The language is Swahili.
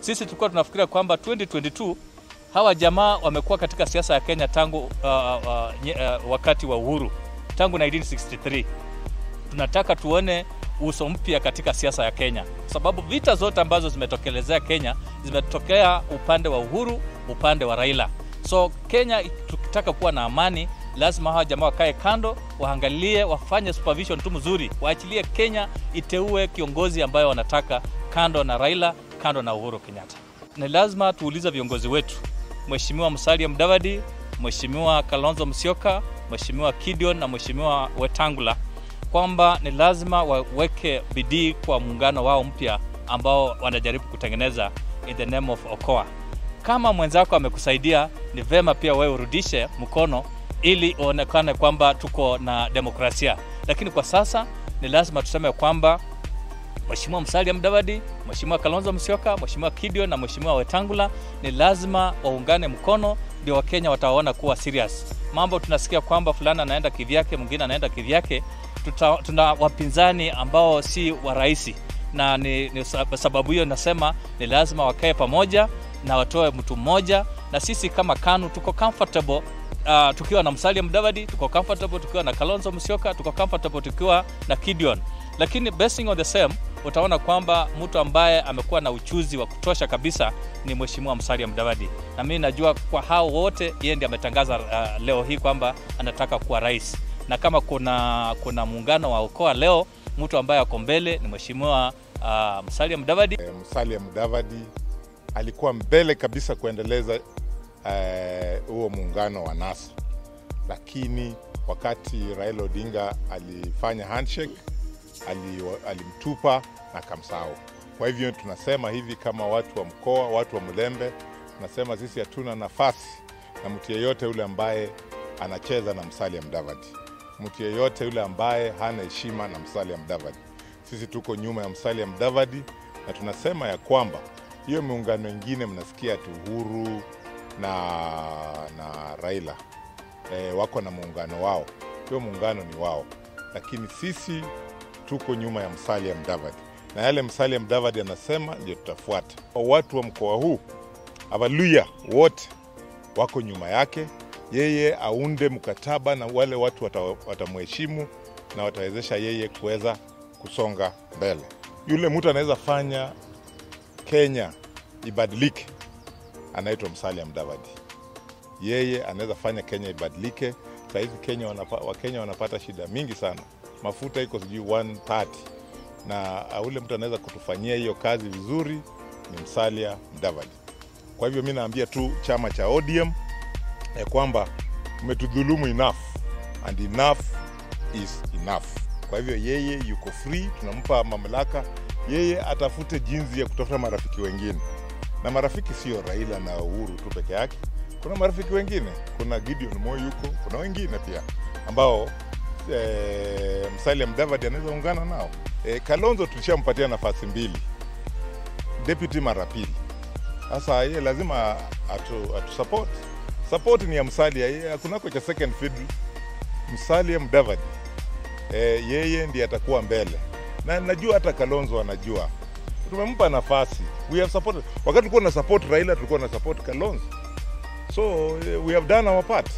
Sisi tulikuwa tunafikiria kwamba 2022 hawa jamaa wamekuwa katika siasa ya Kenya tangu wakati wa Uhuru, tangu 1963. Tunataka tuone uso mpya katika siasa ya Kenya, sababu vita zote ambazo zimetokelezea Kenya zimetokea upande wa Uhuru, upande wa Raila. So Kenya tukitaka kuwa na amani, lazima hawa jamaa wakae kando, waangalie, wafanye supervision tu mzuri, waachilie Kenya iteue kiongozi ambaye wanataka, kando na Raila, kando na Uhuru Kenyatta. Na lazima tuuliza viongozi wetu, Mheshimiwa Musalia Mudavadi, Mheshimiwa Kalonzo Musyoka, Mheshimiwa Gideon na Mheshimiwa Wetangula, kwamba ni lazima waweke bidii kwa muungano wao mpya ambao wanajaribu kutengeneza in the name of Okoa. Kama mwenzako amekusaidia, ni vema pia wewe urudishe mkono ili onekane kwamba tuko na demokrasia. Lakini kwa sasa ni lazima tuseme kwamba Mheshimiwa Musalia Mudavadi, Mheshimiwa Kalonzo Musyoka, Mheshimiwa Gideon na Mheshimiwa Wetangula ni lazima waungane mkono, ndio Wakenya wataona kuwa serious. Mambo tunasikia kwamba fulana anaenda kivyake, mwingine anaenda kivyake. Tuna wapinzani ambao si wa raisi, na ni sababu hiyo nasema ni lazima wakae pamoja na watoe mtu mmoja. Na sisi kama Kanu tuko comfortable tukiwa na Musalia Mudavadi, tuko comfortable tukiwa na Kalonzo Musyoka, tuko comfortable tukiwa na Gideon. Lakini basing on the same, utaona kwamba mtu ambaye amekuwa na uchuzi wa kutosha kabisa ni Mheshimiwa Musalia Mudavadi. Na mimi najua kwa hao wote yeye ndiye ametangaza leo hii kwamba anataka kuwa rais. Na kama kuna muungano wa Okoa leo, mtu ambaye ako mbele ni Mheshimiwa Musalia Mudavadi. Musalia Mudavadi alikuwa mbele kabisa kuendeleza huo muungano wa NASA. Lakini wakati Raila Odinga alifanya handshake, alimtupa na kamsao. Kwa hivyo tunasema hivi kama watu wa Mkoa, watu wa Mulembe, tunasema sisi hatuna nafasi na mtu yeyote yule ambaye anacheza na Musalia Mudavadi, mtu yeyote yule ambaye hana heshima na Musalia Mudavadi. Sisi tuko nyuma ya Musalia Mudavadi, na tunasema ya kwamba hiyo muungano wengine mnasikia tu Uhuru na Raila wako na muungano wao, hiyo muungano ni wao, lakini sisi tuko nyuma ya Musalia Mudavadi, na yale Musalia Mudavadi anasema ndio tutafuata. Watu wa mkoa huu Luhya wote wako nyuma yake, yeye aunde mkataba na wale watu watamheshimu na watawezesha yeye kuweza kusonga mbele. Yule mtu anaweza fanya Kenya ibadilike anaitwa Musalia Mudavadi. Yeye anaweza fanya Kenya ibadilike. Sasa hivi Wakenya wanapata shida mingi sana. Mafuta iko sijui 130, na yule mtu anaweza kutufanyia hiyo kazi vizuri ni Musalia Mudavadi. Kwa hivyo mimi naambia tu chama cha ODM kwamba umetudhulumu enough, and enough is enough. Kwa hivyo yeye yuko free, tunampa mamlaka, yeye atafute jinsi ya kutafuta marafiki wengine. Na marafiki sio Raila na Uhuru tu peke yake, kuna marafiki wengine, kuna Gideon Moi yuko, kuna wengine pia ambao Musalia Mudavadi anaweza ungana nao. Kalonzo tulishampatia nafasi 2, deputy mara 2. Sasa yeye lazima atu support. Support ni ya Musalia, yeye kunako cha second fiddle. Musalia Mudavadi yeye ndiye atakuwa mbele. Na najua hata Kalonzo anajua. Tumempa nafasi. We have supported. Wakati tulikuwa na support Raila, tulikuwa na support Kalonzo. So we have done our part.